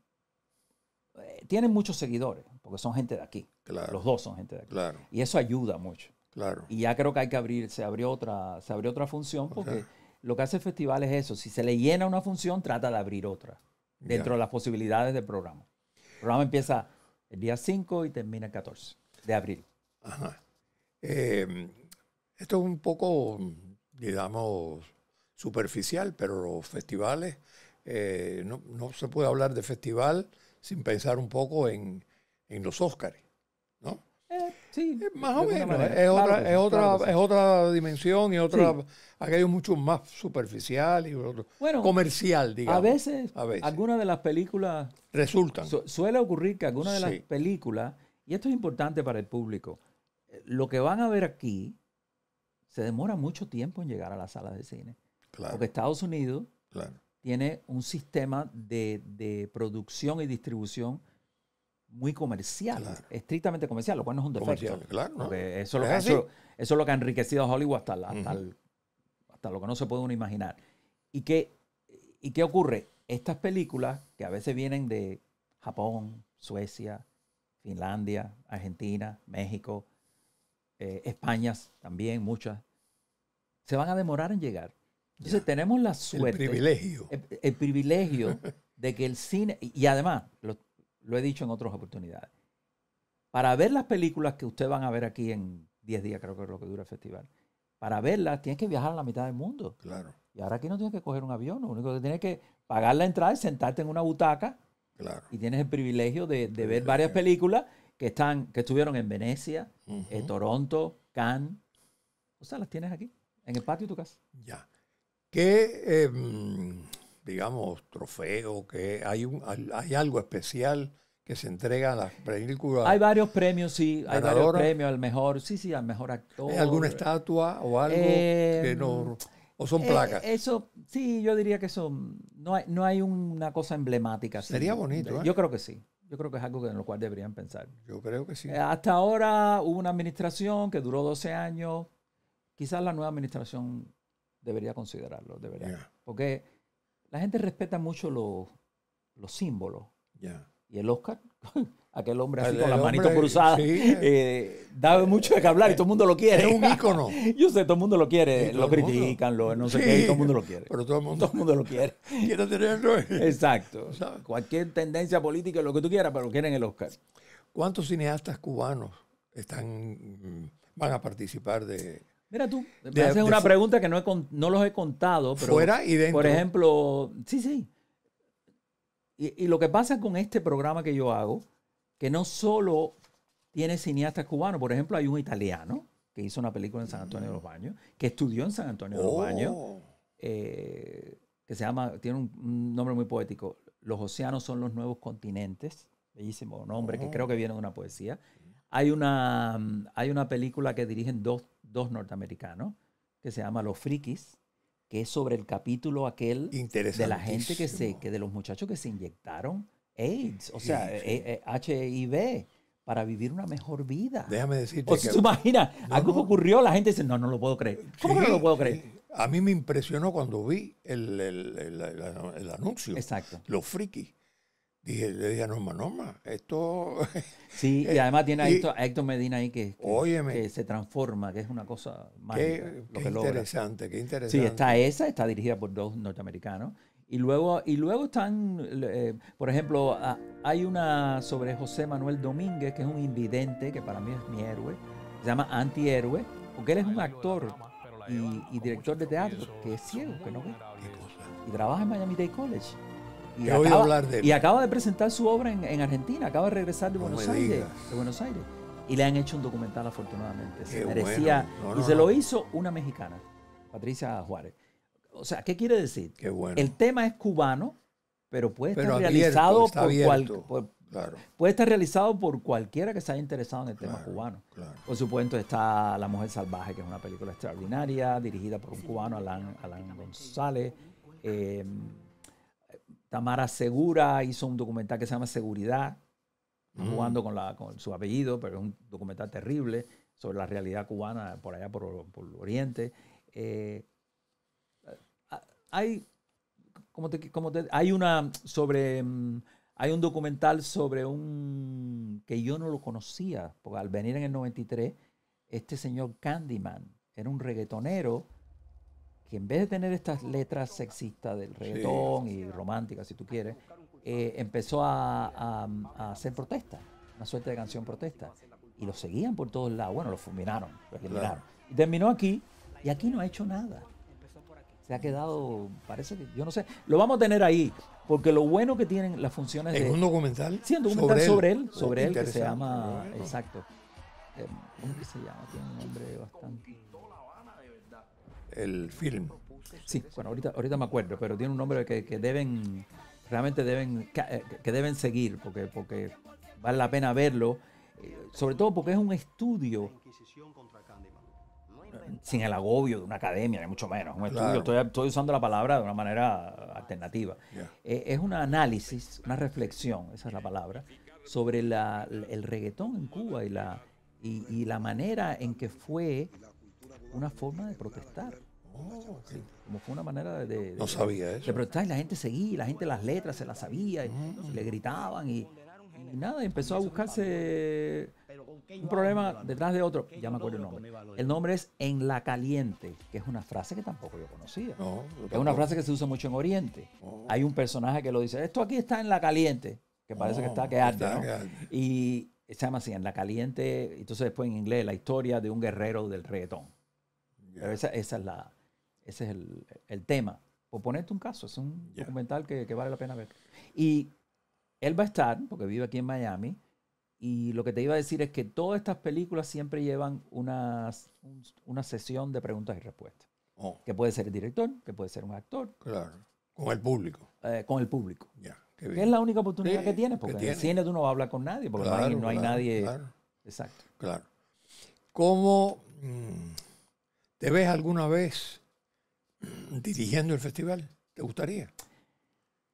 eh, tienen muchos seguidores, porque son gente de aquí. Claro. Los dos son gente de aquí. Claro. Y eso ayuda mucho. Claro. Y ya creo que hay que abrir... Se abrió otra, se abrió otra función, porque okay. lo que hace el festival es eso. Si se le llena una función, trata de abrir otra. Dentro yeah. de las posibilidades del programa. El programa empieza el día cinco y termina el catorce de abril. Ajá. Eh... Esto es un poco, digamos, superficial, pero los festivales, eh, no, no se puede hablar de festival sin pensar un poco en, en los Óscares, ¿no? Eh, sí. Eh, más o menos. Es, claro, otra, sí, es, otra, claro, sí. es otra dimensión y otra... Sí. Aquello mucho más superficial y otro, bueno, comercial, digamos. A veces, a veces, algunas de las películas... Resultan. Su, suele ocurrir que algunas de las sí. películas, y esto es importante para el público, lo que van a ver aquí... se demora mucho tiempo en llegar a las salas de cine. Claro. Porque Estados Unidos Claro. Tiene un sistema de, de producción y distribución muy comercial, claro. estrictamente comercial, lo cual no es un defecto. Claro, ¿no? Eso, es lo que es hecho, eso es lo que ha enriquecido a Hollywood hasta, la, hasta, uh-huh. el, hasta lo que no se puede uno imaginar. ¿Y qué, ¿Y qué ocurre? Estas películas que a veces vienen de Japón, Suecia, Finlandia, Argentina, México, eh, España también, muchas, se van a demorar en llegar. Entonces ya. tenemos la suerte. El privilegio. El, el privilegio de que el cine, y además, lo, lo he dicho en otras oportunidades, para ver las películas que ustedes van a ver aquí en diez días, creo que es lo que dura el festival, para verlas tienes que viajar a la mitad del mundo. Claro. Y ahora aquí no tienes que coger un avión, lo único que tienes que pagar la entrada y sentarte en una butaca. Claro. Y tienes el privilegio de, de ver varias películas que, están, que estuvieron en Venecia, uh-huh. eh, Toronto, Cannes. O sea, las tienes aquí, en el patio de tu casa. Ya. ¿Qué, eh, digamos, trofeo? Que hay, un, hay algo especial que se entrega a las películas. Hay varios premios, sí. Hay varios premios al mejor, sí, sí, al mejor actor. ¿Hay alguna estatua o algo eh, que no...? ¿O son placas? Eh, eso, sí, yo diría que eso no hay, no hay una cosa emblemática. Sería sí. bonito, ¿eh? Yo creo que sí. Yo creo que es algo en lo cual deberían pensar. Yo creo que sí. Eh, hasta ahora hubo una administración que duró doce años. Quizás la nueva administración debería considerarlo, debería. Yeah. Porque la gente respeta mucho los, los símbolos. Yeah. Y el Oscar, aquel hombre así el, con las manitos cruzadas, sí, eh, da mucho de que hablar y todo el mundo lo quiere. Es un ícono. Yo sé, todo el mundo lo quiere, lo critican, lo, no sé sí, qué, y todo el mundo lo quiere. Pero todo el mundo, todo el mundo lo quiere. Quiere tenerlo. Exacto. ¿Sabes? Cualquier tendencia política, lo que tú quieras, pero quieren el Oscar. ¿Cuántos cineastas cubanos están, van a participar de...? Mira tú, me de, haces de, una de, pregunta que no, he, no los he contado. Pero, fuera y dentro. Por ejemplo, sí, sí. Y, y lo que pasa con este programa que yo hago, que no solo tiene cineastas cubanos, por ejemplo, hay un italiano que hizo una película en San Antonio de los Baños, que estudió en San Antonio de los oh. Baños, eh, que se llama, tiene un, un nombre muy poético, Los océanos son los nuevos continentes, bellísimo nombre, oh. que creo que viene de una poesía. Hay una, hay una película que dirigen dos, dos norteamericanos, que se llama Los Frikis, que es sobre el capítulo aquel de la gente que se, que de los muchachos que se inyectaron AIDS, o sea, sí, sí. E, e, H I V, para vivir una mejor vida. Déjame decirte. O sea, que... Imagina, no, algo no. ocurrió, la gente dice, no, no lo puedo creer. ¿Cómo sí, que no lo puedo creer? Sí. A mí me impresionó cuando vi el, el, el, el, el anuncio. Exacto. Los Frikis. Dije, le dije a Norma, Norma, esto... Sí, y además tiene a Héctor, a Héctor Medina ahí que, que, que se transforma, que es una cosa mágica. Qué, lo qué que interesante, logra. Qué interesante. Sí, está esa, está dirigida por dos norteamericanos. Y luego, y luego están, eh, por ejemplo, hay una sobre José Manuel Domínguez, que es un invidente, que para mí es mi héroe. Se llama Antihéroe, porque él es un actor y, y director de teatro, que es ciego, que no ve. Y trabaja en Miami Dade College. Y acaba, de y acaba de presentar su obra en, en Argentina, acaba de regresar de, no Buenos Aires, de Buenos Aires. Y le han hecho un documental, afortunadamente. Se Qué merecía. Bueno. No, y no, se no. lo hizo una mexicana, Patricia Juárez. O sea, ¿qué quiere decir? Qué bueno. El tema es cubano, pero puede pero estar abierto, realizado por, abierto, cual, por claro. puede estar realizado por cualquiera que se haya interesado en el tema claro, cubano. Claro. Por supuesto, está La Mujer Salvaje, que es una película extraordinaria, dirigida por un cubano, Alan, Alan González. Eh, Tamara Segura hizo un documental que se llama Seguridad, mm. jugando con, la, con su apellido, pero es un documental terrible sobre la realidad cubana por allá, por, por el oriente. Eh, hay, como te, como te, hay, una sobre, hay un documental sobre un... que yo no lo conocía, porque al venir en el noventa y tres, este señor Candyman era un reggaetonero que en vez de tener estas letras sexistas del reggaetón sí. y románticas, si tú quieres, eh, empezó a, a, a hacer protesta, una suerte de canción protesta. Y lo seguían por todos lados. Bueno, lo fulminaron, lo eliminaron. Claro. Y terminó aquí, y aquí no ha hecho nada. Se ha quedado, parece que, yo no sé, lo vamos a tener ahí, porque lo bueno que tienen las funciones de... ¿Es un documental? Sí, un documental sobre él, sobre él, sobre él que se llama... Bueno. Exacto. Eh, ¿Cómo que se llama? Tiene un nombre bastante... El film. Sí, bueno, ahorita, ahorita me acuerdo, pero tiene un nombre que, que deben, realmente deben, que deben seguir, porque, porque vale la pena verlo, sobre todo porque es un estudio sin el agobio de una academia, ni mucho menos. Un estudio, claro. estoy, estoy usando la palabra de una manera alternativa. Yeah. Eh, es un análisis, una reflexión, esa es la palabra, sobre la, el reggaetón en Cuba y la, y, y la manera en que fue una forma de protestar. Oh, okay. Sí, como fue una manera de, de, no sabía eso. de protestar, y la gente seguía, la gente las letras se las sabía, y, mm. y le gritaban y, y nada, empezó a buscarse un problema detrás de otro. Ya me acuerdo el nombre. El nombre es En la Caliente, que es una frase que tampoco yo conocía. No, yo tampoco. Es una frase que se usa mucho en Oriente. Oh. Hay un personaje que lo dice, esto aquí está en la caliente, que parece oh, que está que arde, ¿no? Que arde. Y se llama así, En la Caliente. Entonces después en inglés, la historia de un guerrero del reggaetón. Yeah. Pero esa, esa es la... Ese es el, el tema. Por ponerte un caso, es un yeah. documental que, que vale la pena ver. Y él va a estar, porque vive aquí en Miami, y lo que te iba a decir es que todas estas películas siempre llevan una, una sesión de preguntas y respuestas. Oh. Que puede ser el director, que puede ser un actor. Claro, con el público. Eh, con el público. Yeah. Qué bien. Que es la única oportunidad sí, que tienes, porque que tiene. en el cine tú no vas a hablar con nadie, porque claro, no hay, no hay claro, nadie... Claro. Exacto. Claro. ¿Cómo mm, te ves alguna vez dirigiendo el festival? ¿Te gustaría?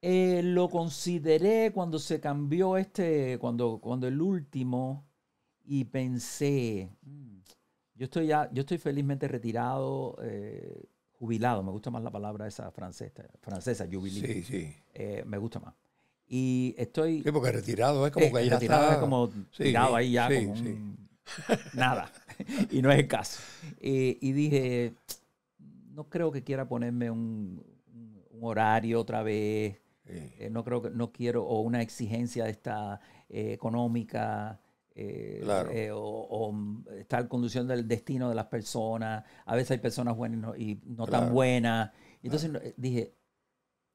Eh, lo consideré cuando se cambió este, cuando, cuando el último, y pensé, mm, yo estoy ya, yo estoy felizmente retirado, eh, jubilado, me gusta más la palabra esa francesa, francesa, jubilé. Sí, sí. Eh, me gusta más. Y estoy... Sí, porque retirado es como que eh, ya retirado está... es como sí, tirado ahí ya sí, como sí. Un, nada, y no es el caso. Eh, y dije... No creo que quiera ponerme un, un horario otra vez. Sí. Eh, no creo que no quiero, o una exigencia de esta eh, económica, eh, claro. eh, o, o estar conduciendo el destino de las personas. A veces hay personas buenas y no, y no claro. tan buenas. Entonces claro. dije,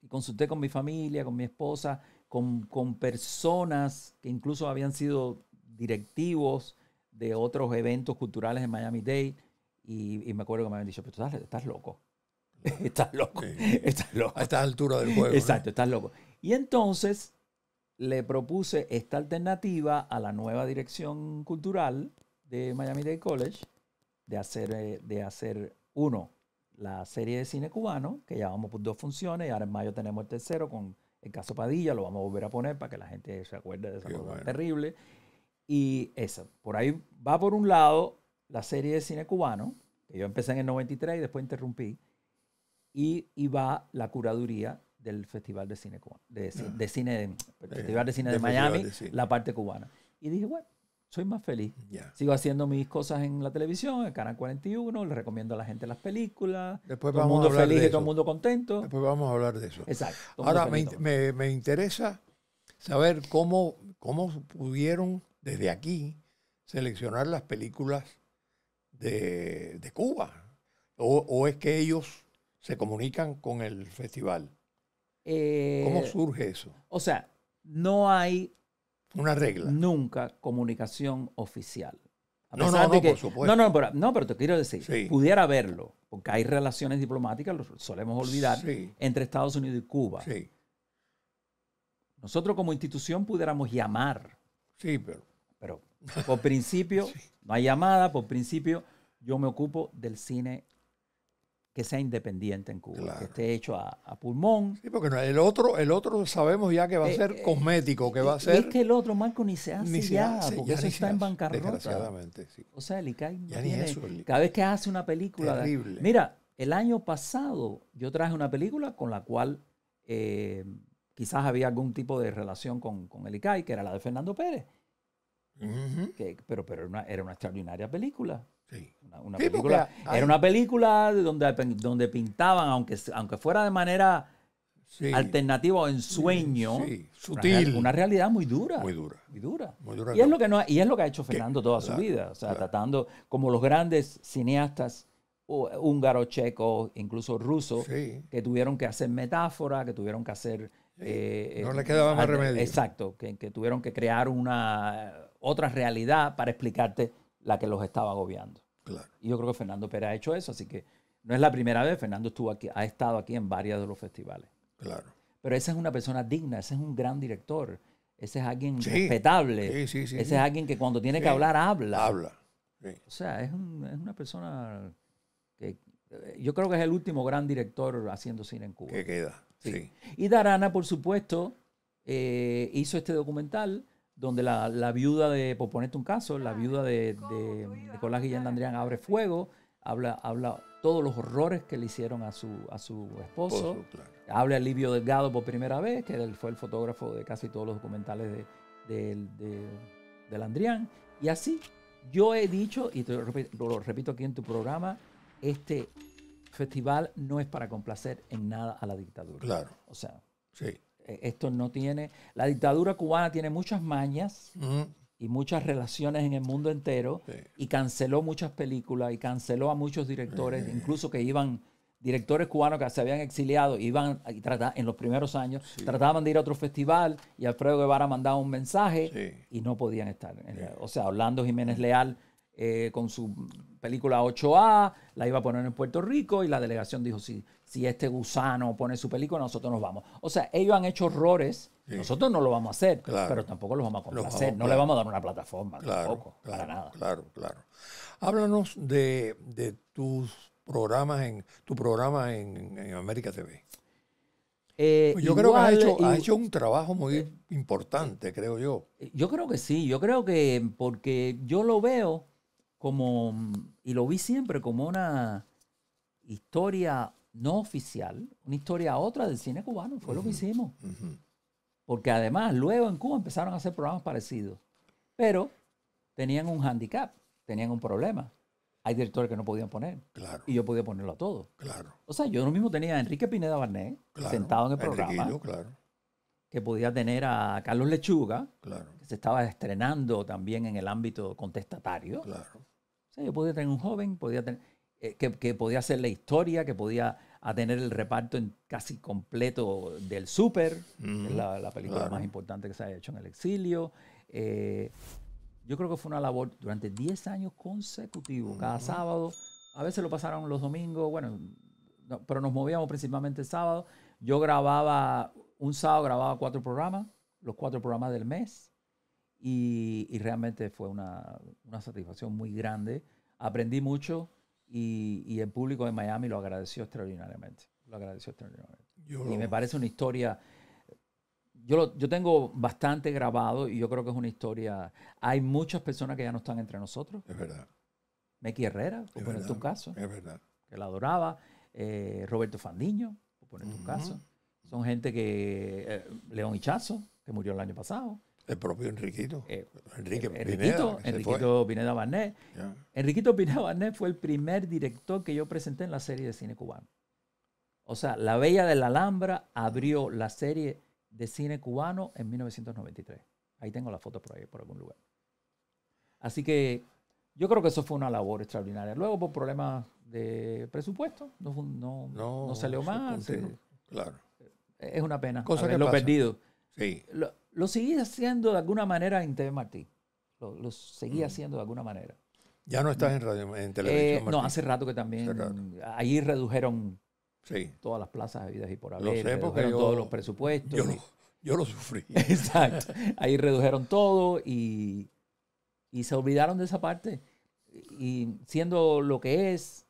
consulté con mi familia, con mi esposa, con, con personas que incluso habían sido directivos de otros eventos culturales en Miami-Dade. Y, y me acuerdo que me habían dicho, pero tú estás, estás loco. estás loco. Sí. Estás loco. A esta altura del juego. Exacto, ¿no? Estás loco. Y entonces le propuse esta alternativa a la nueva dirección cultural de Miami Dade College, de hacer, de hacer uno, la serie de cine cubano, que ya vamos por dos funciones, y ahora en mayo tenemos el tercero con el caso Padilla, lo vamos a volver a poner para que la gente se acuerde de esa Qué cosa bueno. terrible. Y esa, por ahí va por un lado... la serie de cine cubano, que yo empecé en el noventa y tres y después interrumpí, y, y va la curaduría del Festival de Cine Cubano, de, ah, de cine, de, de, Festival de Cine de, de Miami, de cine. La parte cubana. Y dije, bueno, soy más feliz. Yeah. Sigo haciendo mis cosas en la televisión, en Canal cuarenta y uno, le recomiendo a la gente las películas, después todo el mundo feliz y todo el mundo contento. Después vamos a hablar de eso. Exacto. Ahora, me, me, me interesa saber cómo, cómo pudieron desde aquí seleccionar las películas De, de Cuba, o, o es que ellos se comunican con el festival. Eh, ¿Cómo surge eso? O sea, no hay una regla. Nunca comunicación oficial. A no, pesar no, no, de que, por supuesto. No, no, pero, no, pero te quiero decir, sí. pudiera haberlo, porque hay relaciones diplomáticas, lo solemos olvidar, sí. entre Estados Unidos y Cuba. Sí. Nosotros como institución pudiéramos llamar. Sí, pero... pero por principio, sí. no hay llamada, por principio yo me ocupo del cine que sea independiente en Cuba, claro. que esté hecho a, a pulmón. Sí, porque no, el otro el otro sabemos ya que va a eh, ser eh, cosmético, que eh, va a ser... Es que el otro, Marco, ni se hace ni se ya, hace, porque ya eso está hace, en bancarrota. Desgraciadamente, sí. O sea, el ICAI no tiene, eso, el... cada vez que hace una película... Terrible. Mira, el año pasado yo traje una película con la cual eh, quizás había algún tipo de relación con, con el ICAI, que era la de Fernando Pérez. Uh-huh. que, pero pero una, era una extraordinaria película. Sí. Una, una sí, película porque, era una película donde, donde pintaban, aunque, aunque fuera de manera sí, alternativa o en sueño, sí, sutil. Una, una realidad muy dura. Muy dura. Muy dura. Muy dura y, no. es lo que no, y es lo que ha hecho Fernando ¿Qué? toda claro, su vida. O sea, claro. tratando como los grandes cineastas húngaros, checos, incluso rusos, sí. que tuvieron que hacer metáfora, que tuvieron que hacer... Sí. Eh, no les quedaba más remedio. Exacto, que, que tuvieron que crear una... otra realidad para explicarte la que los estaba agobiando. Claro. Y yo creo que Fernando Pérez ha hecho eso, así que no es la primera vez. Fernando estuvo aquí, ha estado aquí en varios de los festivales. Claro. Pero esa es una persona digna, ese es un gran director, ese es alguien sí. respetable, sí, sí, sí, ese sí. es alguien que cuando tiene sí. que hablar, habla. Habla. Sí. O sea, es, un, es una persona que yo creo que es el último gran director haciendo cine en Cuba. Que queda, sí. sí. Y Darana, por supuesto, eh, hizo este documental donde la, la viuda de, por ponerte un caso, la viuda de, de Nicolás Guillén Landrián abre fuego, habla, habla todos los horrores que le hicieron a su, a su esposo. Poso, claro. Habla a Livio Delgado por primera vez, que él fue el fotógrafo de casi todos los documentales de, de, de, de Landrián. Y así, yo he dicho, y te lo, repito, lo repito aquí en tu programa, este festival no es para complacer en nada a la dictadura. Claro. O sea, sí. Esto no tiene... La dictadura cubana tiene muchas mañas uh-huh. y muchas relaciones en el mundo entero sí. y canceló muchas películas y canceló a muchos directores, uh-huh. incluso que iban... Directores cubanos que se habían exiliado, iban a tratar, en los primeros años, sí. trataban de ir a otro festival y Alfredo Guevara mandaba un mensaje sí. y no podían estar. Sí. O sea, Orlando Jiménez Leal eh, con su película ocho A la iba a poner en Puerto Rico y la delegación dijo, si, si este gusano pone su película, nosotros nos vamos. O sea, ellos han hecho horrores, sí. nosotros no lo vamos a hacer, claro. pero tampoco los vamos a complacer, no claro. le vamos a dar una plataforma claro, tampoco, claro, para nada. Claro, claro. Háblanos de, de tus... programas en tu programa en, en América T V. Eh, yo igual, creo que has hecho, has hecho un trabajo muy eh, importante, creo yo. Yo creo que sí, yo creo que porque yo lo veo como, y lo vi siempre como una historia no oficial, una historia otra del cine cubano, fue uh-huh, lo que hicimos. Uh-huh. Porque además luego en Cuba empezaron a hacer programas parecidos, pero tenían un handicap, tenían un problema. Hay directores que no podían poner. Claro. Y yo podía ponerlo a todo. Claro. O sea, yo lo mismo tenía a Enrique Pineda Barnet, claro, sentado en el programa. Claro. Que podía tener a Carlos Lechuga, claro. que se estaba estrenando también en el ámbito contestatario. Claro. O sea, yo podía tener un joven, podía tener, eh, que, que podía hacer la historia, que podía a tener el reparto en casi completo del Súper, mm, que es la, la película claro. más importante que se ha hecho en el exilio. Eh, Yo creo que fue una labor durante diez años consecutivos, cada uh-huh. sábado. A veces lo pasaron los domingos, bueno, no, pero nos movíamos principalmente el sábado. Yo grababa, un sábado grababa cuatro programas, los cuatro programas del mes. Y, y realmente fue una, una satisfacción muy grande. Aprendí mucho y, y el público de Miami lo agradeció extraordinariamente. Lo agradeció extraordinariamente. Yo... Y me parece una historia... Yo, lo, yo tengo bastante grabado y yo creo que es una historia... Hay muchas personas que ya no están entre nosotros. Es verdad. Meki Herrera, por poner tu caso. Es verdad. Que la adoraba. Eh, Roberto Fandiño, por poner tu uh-huh. caso. Son gente que... Eh, León Hichazo, que murió el año pasado. El propio Enriquito. Eh, Enrique Pineda, Enriquito, Enriquito Pineda Barnet. Yeah. Enriquito Pineda Barnet fue el primer director que yo presenté en la serie de cine cubano. O sea, La Bella de la Alhambra abrió la serie... de cine cubano en mil novecientos noventa y tres. Ahí tengo la foto por ahí, por algún lugar. Así que yo creo que eso fue una labor extraordinaria. Luego, por problemas de presupuesto, no, no, no, no salió más. Se contiene, claro. Es una pena haberlo perdido. Sí. Lo, lo seguí haciendo de alguna manera en T V Martí. Lo, lo seguí mm. haciendo de alguna manera. ¿Ya no estás en, radio, en televisión, eh, Martí? No, hace rato que también. Allí redujeron... Sí. Todas las plazas debidas y por haber. Lo sé porque redujeron yo, todos los presupuestos. Yo lo, yo lo sufrí. Exacto. Ahí redujeron todo y, y se olvidaron de esa parte. Y siendo lo que es,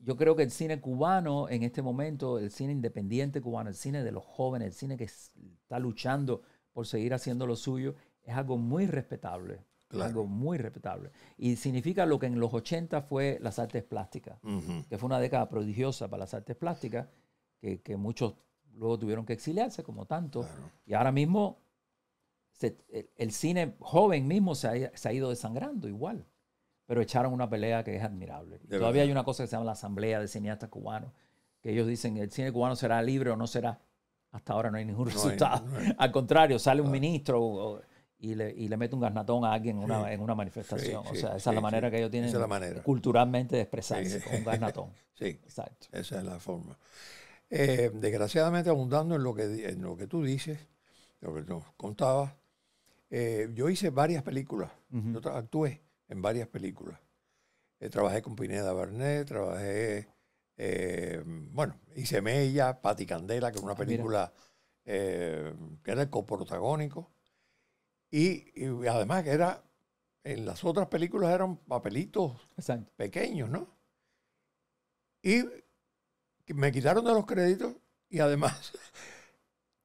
yo creo que el cine cubano en este momento, el cine independiente cubano, el cine de los jóvenes, el cine que está luchando por seguir haciendo lo suyo, es algo muy respetable. Claro. Algo muy respetable. Y significa lo que en los ochenta fue las artes plásticas, uh-huh. que fue una década prodigiosa para las artes plásticas, que, que muchos luego tuvieron que exiliarse, como tanto. Claro. Y ahora mismo se, el, el cine joven mismo se ha, se ha ido desangrando igual, pero echaron una pelea que es admirable. Todavía verdad. Hay una cosa que se llama la Asamblea de Cineastas Cubanos, que ellos dicen, el cine cubano será libre o no será. Hasta ahora no hay ningún no resultado. Hay, no hay. Al contrario, sale un claro. ministro... O, Y le, y le mete un garnatón a alguien en una, sí, en una manifestación. Sí, o sea, sí, esa es la manera sí, que ellos tienen es culturalmente de expresarse, sí, con un garnatón. Sí, exacto. Esa es la forma. Eh, desgraciadamente, abundando en lo, que, en lo que tú dices, lo que nos contabas, eh, yo hice varias películas. Uh-huh. Yo actué en varias películas. Eh, trabajé con Pineda Barnet, trabajé, eh, bueno, hice Mella, Pati Candela, que es una ah, película eh, que era el coprotagónico. Y, y además que era, en las otras películas eran papelitos Exacto. pequeños, ¿no? y me quitaron de los créditos y además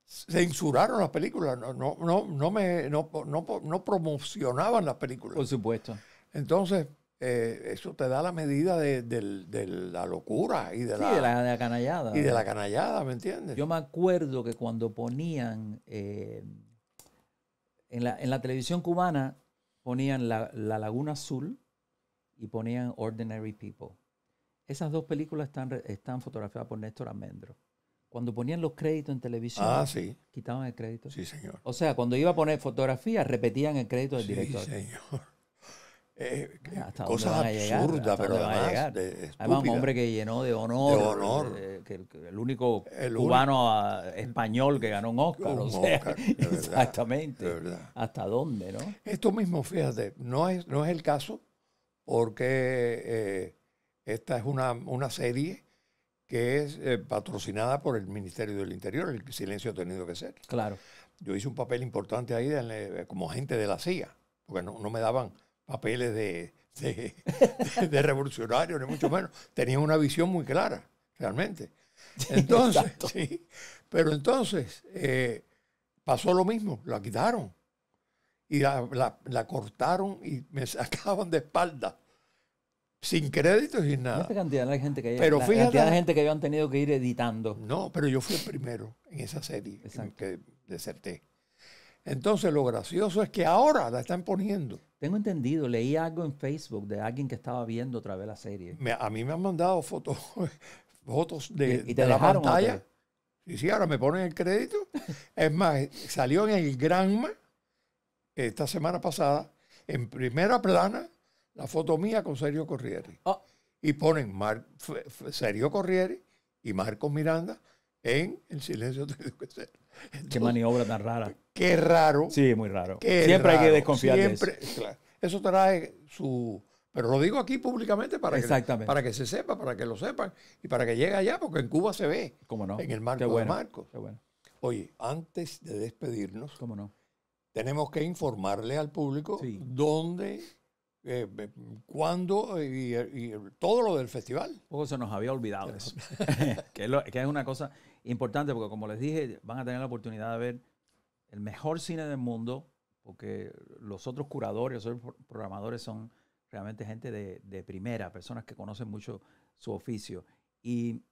censuraron las películas, no, no, no, no, me, no, no, no promocionaban las películas. Por supuesto. Entonces, eh, eso te da la medida de, de, de la locura y de, sí, la, de, la, de la canallada. Y de la canallada, ¿me entiendes? Yo me acuerdo que cuando ponían, eh, en, la, en la televisión cubana, ponían la, la Laguna Azul y ponían Ordinary People. Esas dos películas están, están fotografiadas por Néstor Almendro. Cuando ponían los créditos en televisión, ah, sí, quitaban el crédito. Sí, señor. O sea, cuando iba a poner fotografía, repetían el crédito del, sí, director. Sí, señor. Eh, cosas absurdas, pero además de, además un hombre que llenó de honor, de honor. Eh, que, que el único el cubano un... español que ganó un Oscar. Un o sea, Oscar, de verdad, exactamente. De verdad. ¿Hasta dónde, no? Esto mismo, fíjate, no es, no es el caso, porque eh, esta es una, una serie que es eh, patrocinada por el Ministerio del Interior, el silencio ha tenido que ser. Claro. Yo hice un papel importante ahí de, como agente de la C I A, porque no, no me daban papeles de, de, de, de revolucionario, ni mucho menos. Tenía una visión muy clara, realmente. Entonces, sí, pero entonces eh, pasó lo mismo, la quitaron y la, la, la cortaron y me sacaban de espalda. Sin crédito, sin nada. Esta cantidad de gente que, pero la fíjate, cantidad de gente que ellos han tenido que ir editando. No, pero yo fui el primero en esa serie en que deserté. Entonces, lo gracioso es que ahora la están poniendo. Tengo entendido, leí algo en Facebook de alguien que estaba viendo otra vez la serie. Me, a mí me han mandado fotos, fotos de, ¿Y, y de la pantalla. Y sí, ahora me ponen el crédito. Es más, salió en el Granma esta semana pasada, en primera plana, la foto mía con Sergio Corrieri. Oh. Y ponen Mar, F, F, Sergio Corrieri y Marcos Miranda en El silencio de lo que sea. Entonces, qué maniobra tan rara. Qué raro. Sí, muy raro. Siempre raro. Hay que desconfiar Siempre, de eso. Claro, eso trae su... Pero lo digo aquí públicamente para que, para que se sepa, para que lo sepan y para que llegue allá, porque en Cuba se ve. ¿Cómo no? En el marco, qué bueno, de Marcos. Qué bueno. Oye, antes de despedirnos, ¿cómo no?, tenemos que informarle al público, sí, dónde... Eh, eh, cuándo y, y todo lo del festival. Poco se nos había olvidado eso. que, es lo, que es una cosa importante porque, como les dije, van a tener la oportunidad de ver el mejor cine del mundo porque los otros curadores, los otros programadores son realmente gente de, de primera, personas que conocen mucho su oficio. Y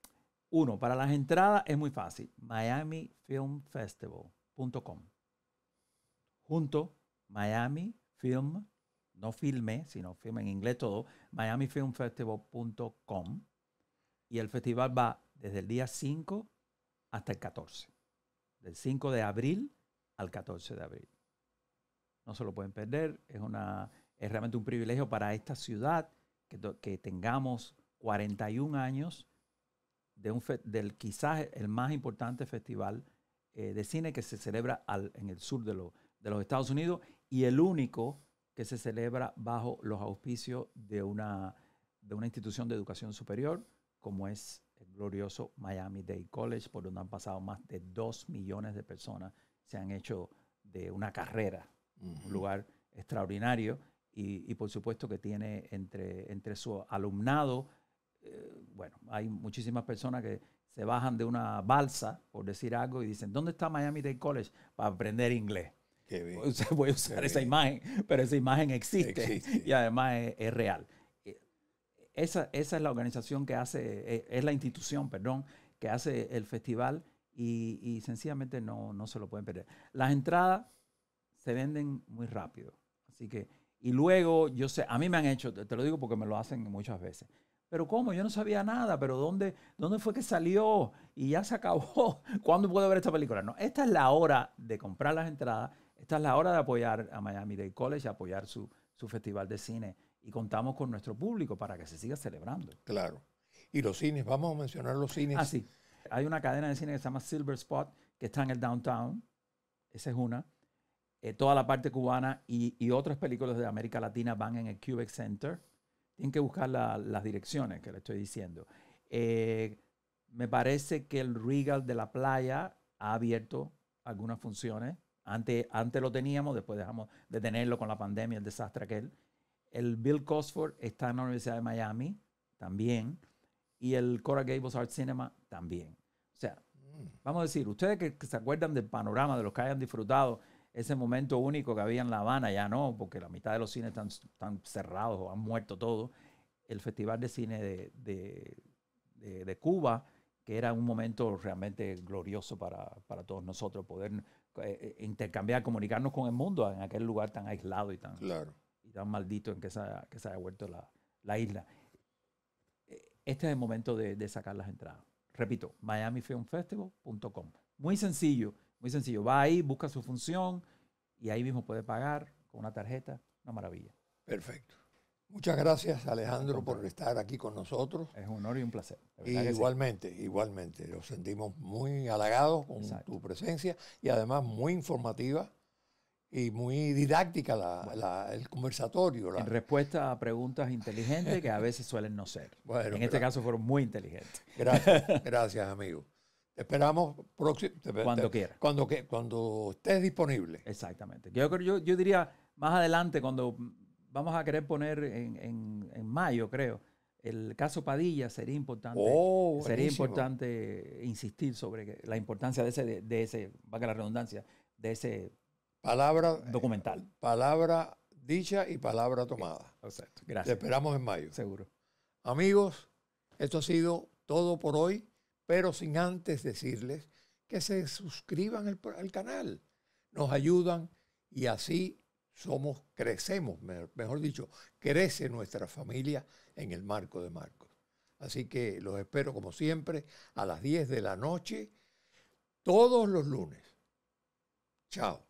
uno, para las entradas es muy fácil, miami film festival punto com. Junto, Miami Film, no filme, sino filme en inglés todo, miami film festival punto com. Y el festival va desde el día cinco hasta el catorce. Del cinco de abril al catorce de abril. No se lo pueden perder. Es, una, es realmente un privilegio para esta ciudad que, que tengamos cuarenta y un años de un fe, del quizás el más importante festival eh, de cine que se celebra al, en el sur de, lo, de los Estados Unidos y el único que se celebra bajo los auspicios de una, de una institución de educación superior, como es el glorioso Miami Dade College, por donde han pasado más de dos millones de personas, se han hecho de una carrera, uh-huh, un lugar extraordinario, y, y por supuesto que tiene entre, entre su alumnado, eh, bueno, hay muchísimas personas que se bajan de una balsa, por decir algo, y dicen, ¿dónde está Miami Dade College? Para aprender inglés. Qué bien, voy a usar esa bien. imagen, pero esa imagen existe, existe. Y además es, es real. Esa, esa es la organización que hace, es, es la institución, perdón, que hace el festival y, y sencillamente no, no se lo pueden perder. Las entradas se venden muy rápido, así que, y luego yo sé, a mí me han hecho, te lo digo porque me lo hacen muchas veces, pero ¿cómo? Yo no sabía nada, pero ¿dónde, dónde fue que salió? Y ya se acabó, ¿cuándo puedo ver esta película? No, esta es la hora de comprar las entradas. Esta es la hora de apoyar a Miami Dade College, apoyar su, su festival de cine. Y contamos con nuestro público para que se siga celebrando. Claro. Y los cines, vamos a mencionar los cines. Ah, sí. Hay una cadena de cine que se llama Silver Spot, que está en el downtown. Esa es una. Eh, toda la parte cubana y, y otras películas de América Latina van en el Cubic Center. Tienen que buscar la, las direcciones que le estoy diciendo. Eh, me parece que el Regal de la Playa ha abierto algunas funciones. Antes, antes lo teníamos, después dejamos de tenerlo con la pandemia, el desastre aquel. El Bill Cosford está en la Universidad de Miami también. y el Coral Gables Art Cinema también. O sea, vamos a decir, ustedes que, que se acuerdan del panorama, de los que hayan disfrutado ese momento único que había en La Habana, ya no, porque la mitad de los cines están, están cerrados o han muerto todos. El Festival de Cine de, de, de, de Cuba, que era un momento realmente glorioso para, para todos nosotros, poder eh, intercambiar, comunicarnos con el mundo en aquel lugar tan aislado y tan, claro. y tan maldito en que se, que se haya vuelto la, la isla. Este es el momento de, de sacar las entradas. Repito, miami film festival punto com. Muy sencillo, muy sencillo. Va ahí, busca su función y ahí mismo puede pagar con una tarjeta. Una maravilla. Perfecto. Muchas gracias, Alejandro, por estar aquí con nosotros. Es un honor y un placer. Y igualmente, sí. igualmente. Nos sentimos muy halagados con Exacto. tu presencia y además muy informativa y muy didáctica la, bueno. la, el conversatorio. La... En respuesta a preguntas inteligentes que a veces suelen no ser. Bueno, en gracias. este caso fueron muy inteligentes. Gracias, gracias, amigo. Te esperamos próximo, te, cuando quieras. Cuando, cuando estés disponible. Exactamente. Yo, yo, yo diría más adelante cuando... Vamos a querer poner en, en, en mayo, creo, el caso Padilla. Sería importante, oh, sería importante insistir sobre la importancia de ese, de, de ese, valga la redundancia, de ese palabra, documental. Eh, palabra dicha y palabra tomada. Exacto. Gracias. Te esperamos en mayo. Seguro. Amigos, esto ha sido todo por hoy, pero sin antes decirles que se suscriban al, al canal. Nos ayudan y así... Somos, crecemos, mejor dicho, crece nuestra familia en el marco de Marcos. Así que los espero, como siempre, a las diez de la noche, todos los lunes. Chao.